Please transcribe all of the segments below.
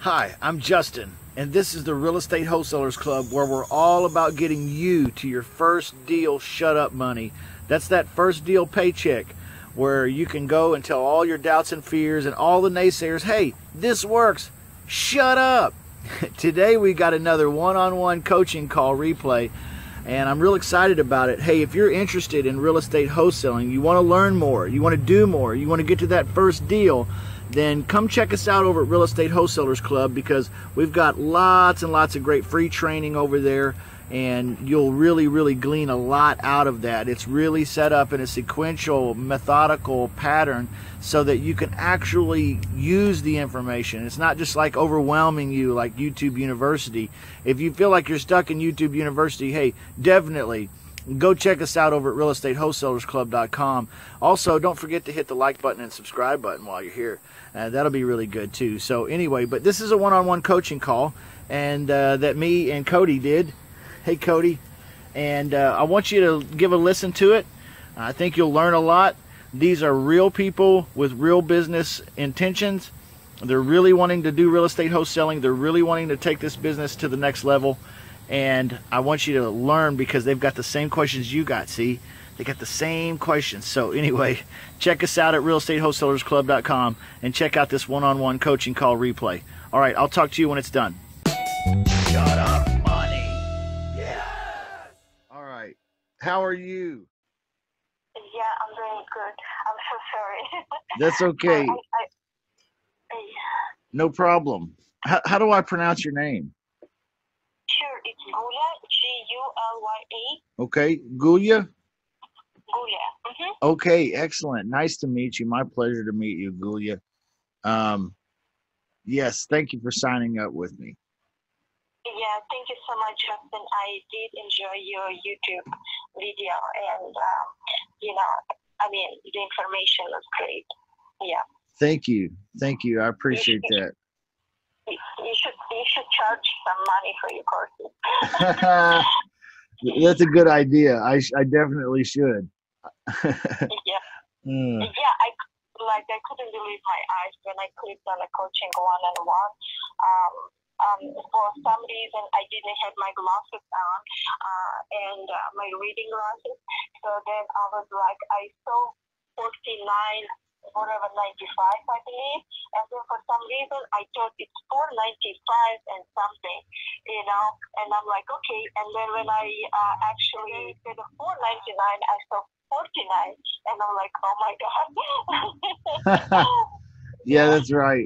Hi, I'm Justin, and this is the Real Estate Wholesalers Club, where we're all about getting you to your first deal shut up money. That's that first deal paycheck where you can go and tell all your doubts and fears and all the naysayers, hey, this works, shut up. Today we got another one-on-one coaching call replay, and I'm real excited about it. Hey, if you're interested in real estate wholesaling, you want to learn more, you want to do more, you want to get to that first deal, then come check us out over at Real Estate Wholesalers Club, because we've got lots and lots of great free training over there, and you'll really glean a lot out of that. It's really set up in a sequential, methodical pattern so that you can actually use the information. It's not just like overwhelming you like YouTube University. If you feel like you're stuck in YouTube University, hey, definitely go check us out over at realestatewholesalersclub.com. Also, don't forget to hit the like button and subscribe button while you're here. That'll be really good, too. So anyway, but this is a one-on-one coaching call, and that me and Cody did. Hey, Cody. And I want you to give a listen to it. I think you'll learn a lot. These are real people with real business intentions. They're really wanting to do real estate wholesaling. They're really wanting to take this business to the next level. And I want you to learn, because they've got the same questions you got, see? They got the same questions. So anyway, check us out at realestatewholesalersclub.com and check out this one-on-one coaching call replay. All right, I'll talk to you when it's done. Shut up, money. Yeah. All right. How are you? Yeah, I'm doing good. I'm so sorry. That's okay. Yeah. No problem. How do I pronounce your name? Sure, it's Gulya, G-U-L-Y-A. Okay, Gulya? Gulya. Mm-hmm. Okay, excellent. Nice to meet you. My pleasure to meet you, Gulya. Yes, thank you for signing up with me. Yeah, thank you so much, Justin. I did enjoy your YouTube video, and, the information was great. Yeah. Thank you. Thank you. I appreciate that. You should charge some money for your courses. That's a good idea. I definitely should. Yeah. Yeah, I couldn't believe my eyes when I clicked on a coaching one-on-one. For some reason, I didn't have my glasses on, and my reading glasses. So then I was like, I saw 49. Whatever, 95, I believe, and then for some reason I thought it's 495 and something, and I'm like, okay, and then when I actually did a 499, I saw 49, and I'm like, oh my god. Yeah, that's right.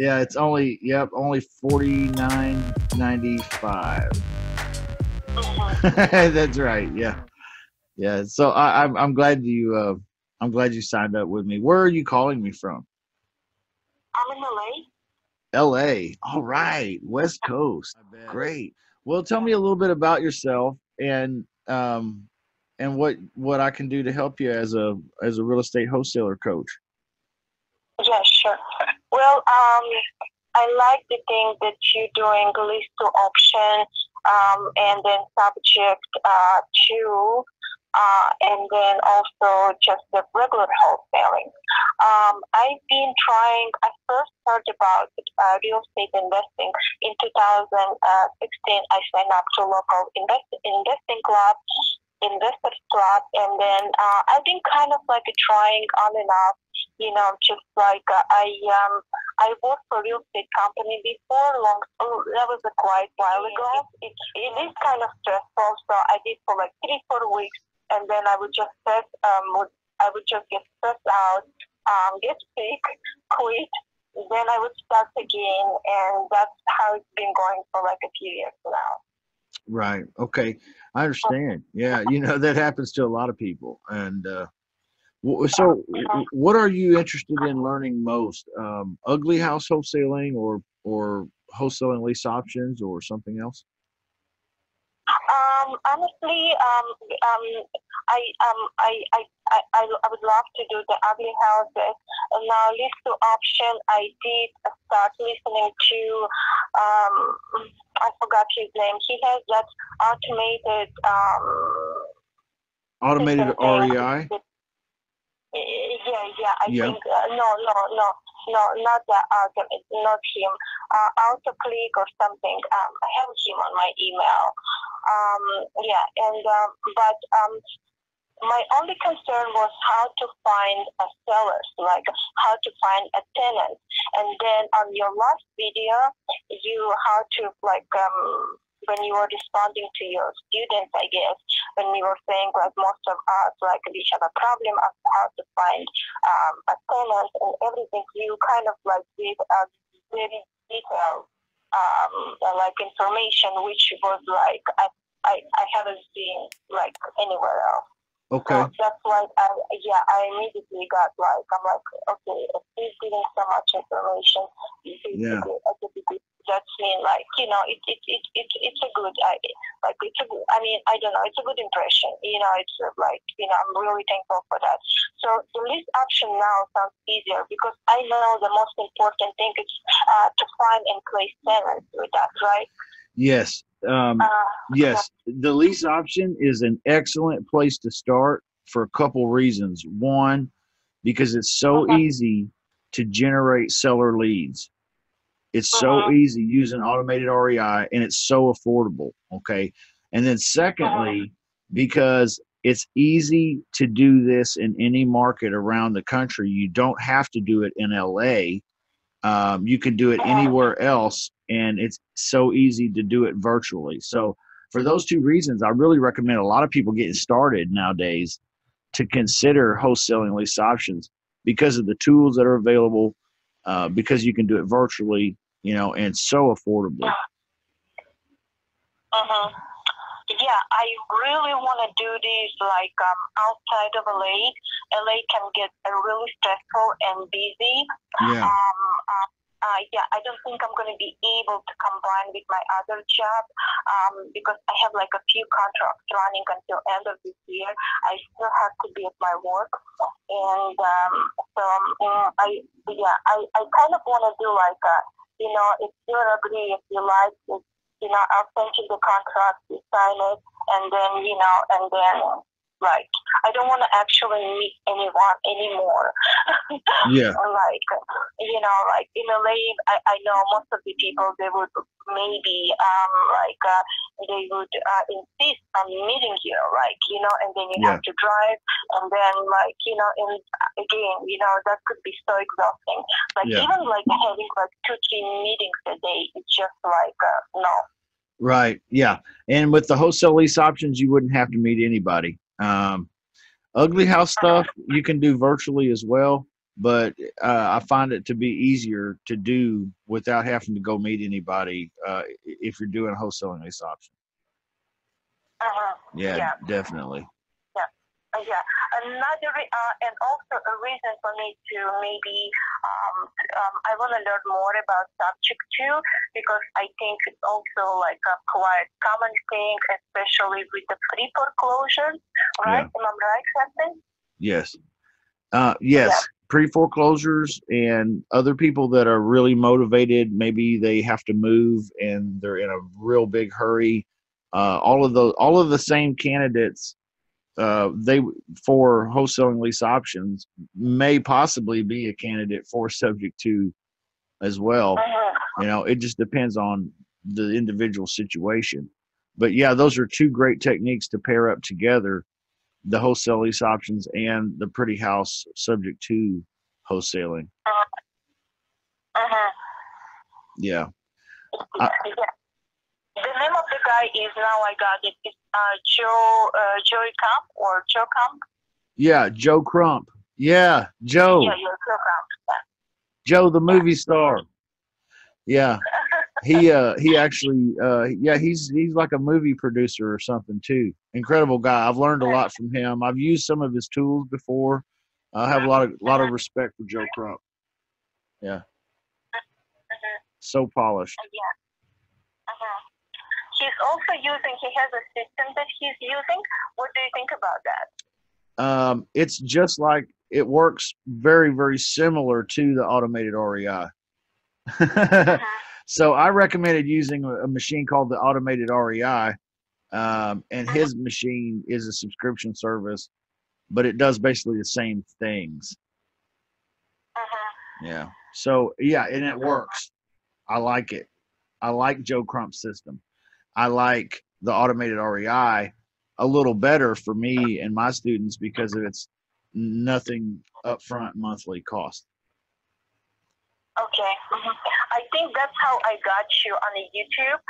Yeah, it's only, only 49.95. That's right. Yeah. So I'm glad you. I'm glad you signed up with me. Where are you calling me from? I'm in LA. LA. All right. West Coast. Great. Well, tell me a little bit about yourself and what I can do to help you as a real estate wholesaler coach. Yeah, sure. Well, I like the thing that you're doing, list to option, and then subject to. And then also just the regular wholesaling. I've been trying. I first heard about real estate investing in 2016. I signed up to local investing club, investors club, and then I've been kind of like trying on and off. Just like I worked for a real estate company before, that was a quite while ago. It is kind of stressful, so I did for like 3-4 weeks, and then I would just get stressed out, get sick, quit. Then I would start again, and that's how it's been going for like a few years now. Right. Okay. I understand. Yeah. That happens to a lot of people, and. So, what are you interested in learning most? Ugly house wholesaling, or wholesaling lease options, or something else? Honestly, I would love to do the ugly houses. Now, lease to option, I did start listening to. I forgot his name. He has that automated. Automated REI. I think, no. not him. Auto click or something. I have him on my email. Yeah, and but my only concern was how to find a sellers, like how to find a tenant. And then on your last video, you how to like when you were responding to your students, I guess, when you were saying like most of us, like we have a problem of how to find a tenant and everything, you kind of like gave us very detailed like information, which was like I haven't seen like anywhere else. Okay. So that's why I immediately got like, I'm like, okay, if he's giving so much information, yeah, that's mean like, you know, it's a good idea. Like it's a good, I mean, I don't know, it's a good impression. You know, it's like, you know, I'm really thankful for that. So the list option now sounds easier because I know the most important thing is to find and place tenants with that, right? Yes. Yes, the lease option is an excellent place to start for a couple reasons. One, because it's so easy to generate seller leads. It's so easy using automated REI, and it's so affordable, okay? And then secondly, because it's easy to do this in any market around the country. You don't have to do it in LA. You can do it anywhere else, and it's so easy to do it virtually. So for those two reasons, I really recommend a lot of people getting started nowadays to consider wholesaling lease options because of the tools that are available, because you can do it virtually, you know, and so affordably. Yeah, I really want to do this like outside of LA. LA can get really stressful and busy. Yeah. Yeah, I don't think I'm going to be able to combine with my other job because I have like a few contracts running until end of this year. I still have to be at my work, and so I kind of want to do like a, you know, if you agree, if you like, if, you know, I'll send you the contract, you sign it, and then, you know, and then like I don't want to actually meet anyone anymore. Yeah. Like, you know, like in LA, I know most of the people, they would maybe like they would insist on meeting you, like, you know, and then you have to drive, and then like, you know, and again, you know, that could be so exhausting. Like even like having like 2-3 meetings a day, it's just like no. Right. Yeah. And with the wholesale lease options, you wouldn't have to meet anybody. Ugly house stuff you can do virtually as well, but I find it to be easier to do without having to go meet anybody if you're doing a wholesaling lease option. Yeah, yeah, definitely. Yeah, another and also a reason for me to maybe I want to learn more about subject too, because I think it's also like a quite common thing, especially with the free foreclosures, right? Am I right, Captain? Yes, Pre foreclosures and other people that are really motivated. Maybe they have to move and they're in a real big hurry. All of the same candidates. They for wholesaling lease options may possibly be a candidate for subject to as well. You know, it just depends on the individual situation. But yeah, those are two great techniques to pair up together: the wholesale lease options and the pretty house subject to wholesaling. Yeah. The name of the guy is, now I got it, it's Joey Crump or Joe Crump. Yeah, Joe Crump. Yeah, Joe. Yeah, Joe Crump. Joe, the movie star. Yeah, he actually, yeah, he's like a movie producer or something too. Incredible guy. I've learned a lot from him. I've used some of his tools before. I have a lot of respect for Joe Crump. Yeah. So polished. Yeah. He's also using, he has a system that he's using. What do you think about that? It's just like, it works very, very similar to the automated REI. So I recommended using a machine called the automated REI, and his machine is a subscription service, but it does basically the same things. Yeah. So yeah, and it works. I like it. I like Joe Crump's system. I like the automated REI a little better for me and my students because of its nothing upfront monthly cost. Okay. Mm-hmm. I think that's how I got you on the YouTube.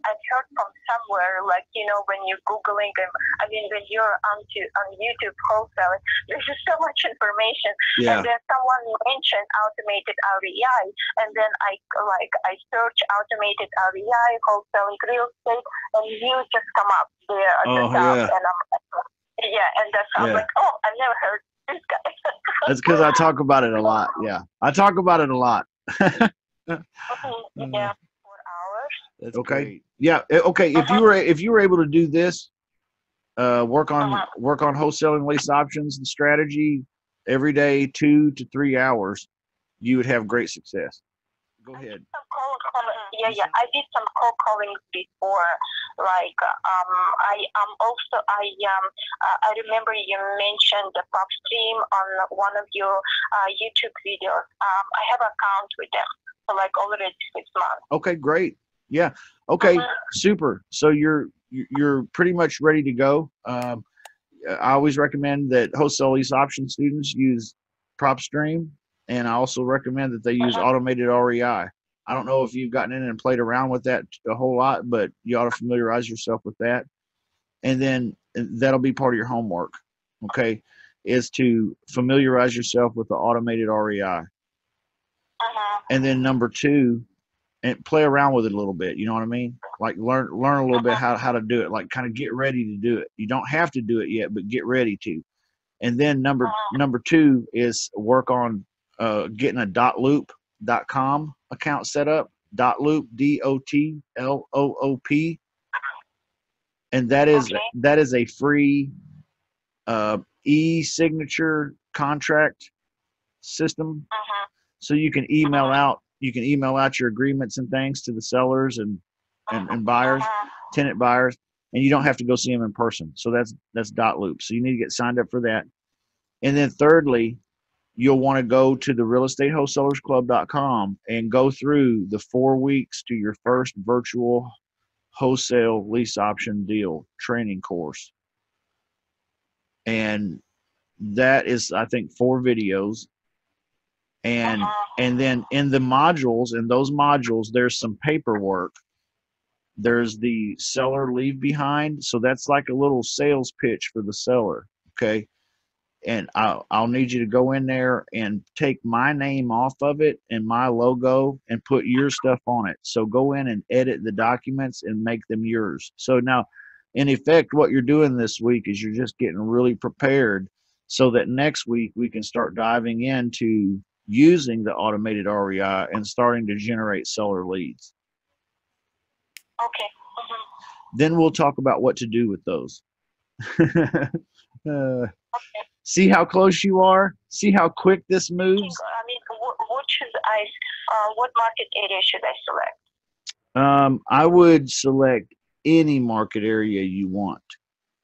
I heard from somewhere, like, you know, when you're Googling, I mean, when you're on YouTube wholesaling, there's just so much information. Yeah. And then someone mentioned automated REI, and then I search automated REI, wholesaling real estate, and you just come up there at the top. Yeah. And I'm like, yeah, and that's how I'm like, oh, I've never heard this guy. That's because I talk about it a lot. Yeah, I talk about it a lot. Yeah, 4 hours. That's okay. Great. Yeah. Okay. If you were able to do this, work on wholesaling lease options and strategy every day, 2 to 3 hours, you would have great success. Go ahead. I did some cold calling before. Like, I remember you mentioned the PropStream on one of your YouTube videos. I have an account with them for like already 6 months. Okay, great. Yeah. Okay, super. So you're pretty much ready to go. I always recommend that wholesale lease option students use PropStream, and I also recommend that they use automated REI. I don't know if you've gotten in and played around with that a whole lot, but you ought to familiarize yourself with that. And then that'll be part of your homework, okay, is to familiarize yourself with the automated REI. And then number two, and play around with it a little bit, you know what I mean? Like learn a little bit how to do it, like kind of get ready to do it. You don't have to do it yet, but get ready to. And then number two is work on getting a dotloop.com account set up, dotloop, DOTLOOP, and that is that is a free e-signature contract system. So you can email out your agreements and things to the sellers and buyers, tenant buyers, and you don't have to go see them in person. So that's dotloop. So you need to get signed up for that. And then thirdly, you'll want to go to the realestateWholesalerSClub.com and go through the 4 weeks to your first virtual wholesale lease option deal training course. And that is, I think, 4 videos. And then in the modules, there's some paperwork. There's the seller leave behind. So that's like a little sales pitch for the seller, okay? And I'll need you to go in there and take my name off of it and my logo and put your stuff on it. So go in and edit the documents and make them yours. So now, in effect, what you're doing this week is you're just getting really prepared so that next week we can start diving into using the automated REI and starting to generate seller leads. Okay. Then we'll talk about what to do with those. See how close you are. See how quick this moves. I mean, what should I? What market area should I select? I would select any market area you want.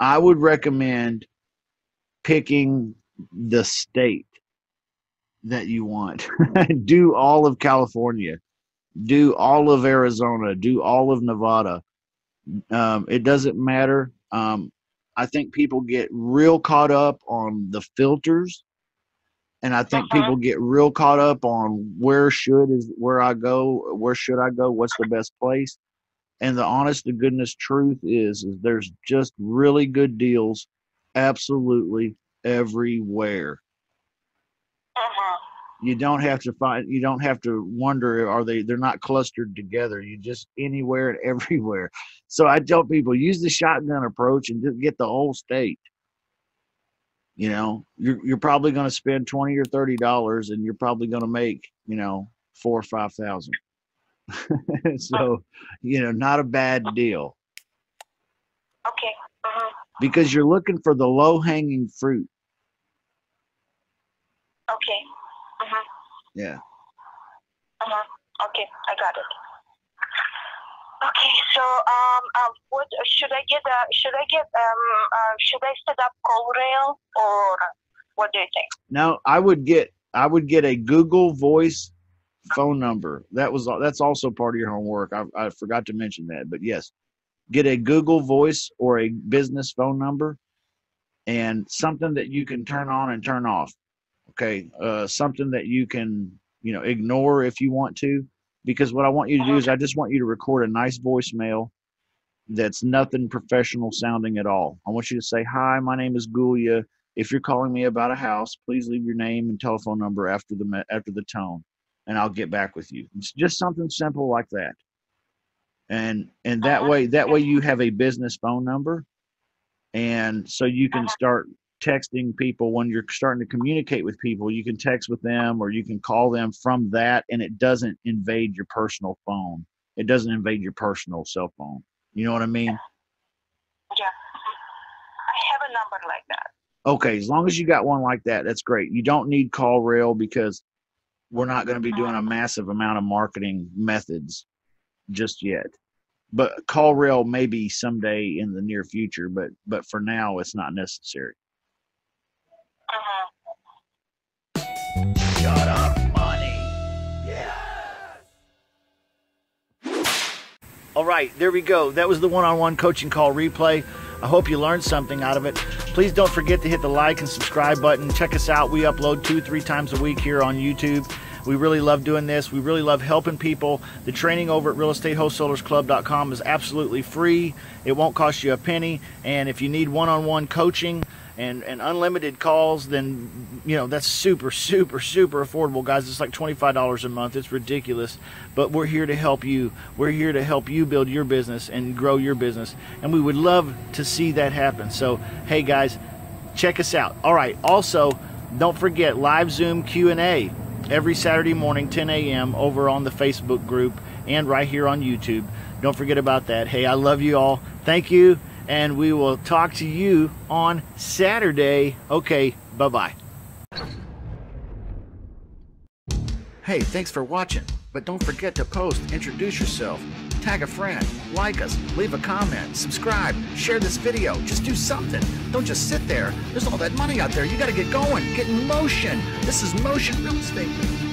I would recommend picking the state that you want. Do all of California. Do all of Arizona. Do all of Nevada. It doesn't matter. I think people get real caught up on the filters, and I think people get real caught up on where should I go, what's the best place. And the honest to goodness truth is there's just really good deals absolutely everywhere. You don't have to wonder, they're not clustered together. You just anywhere and everywhere. So I tell people, use the shotgun approach and just get the whole state. You know, you're probably going to spend $20 or $30, and you're probably going to make, you know, $4,000 or $5,000. So, you know, not a bad deal. Okay. Because you're looking for the low hanging fruit. Okay. Yeah. Okay, I got it. Okay, so what should I get? Should I set up CallRail, or what do you think? No, I would get a Google Voice phone number. That's also part of your homework. I forgot to mention that, but yes, get a Google Voice or a business phone number and something that you can turn on and turn off. Okay. Something that you can, ignore if you want to, because what I want you to do is I just want you to record a nice voicemail that's nothing professional sounding at all. I want you to say, "Hi, my name is Gulya. If you're calling me about a house, please leave your name and telephone number after the tone, and I'll get back with you." It's just something simple like that. And that way you have a business phone number, and so you can start texting people when you're starting to communicate with people. You can text with them or you can call them from that, and it doesn't invade your personal phone. It doesn't invade your personal cell phone. You know what I mean? Yeah. I have a number like that. Okay, as long as you got one like that, that's great. You don't need CallRail because we're not going to be doing a massive amount of marketing methods just yet. But CallRail maybe someday in the near future, but for now it's not necessary. Shut up, money. Yeah. All right, there we go. That was the one-on-one coaching call replay. I hope you learned something out of it. Please don't forget to hit the like and subscribe button. Check us out. We upload 2-3 times a week here on YouTube. We really love doing this. We really love helping people. The training over at realestatewholesalersclub.com is absolutely free. It won't cost you a penny. And if you need one-on-one coaching and unlimited calls, then that's super, super, super affordable, guys. It's like $25 a month. It's ridiculous. But we're here to help you. We're here to help you build your business and grow your business. And we would love to see that happen. So, hey, guys, check us out. All right. Also, don't forget live Zoom Q&A every Saturday morning, 10 a.m. over on the Facebook group and right here on YouTube. Don't forget about that. Hey, I love you all. Thank you. And we will talk to you on Saturday. Okay, bye-bye. Hey, thanks for watching. But don't forget to post, introduce yourself, tag a friend, like us, leave a comment, subscribe, share this video. Just do something. Don't just sit there. There's all that money out there. You got to get going. Get in motion. This is Motion Real Estate.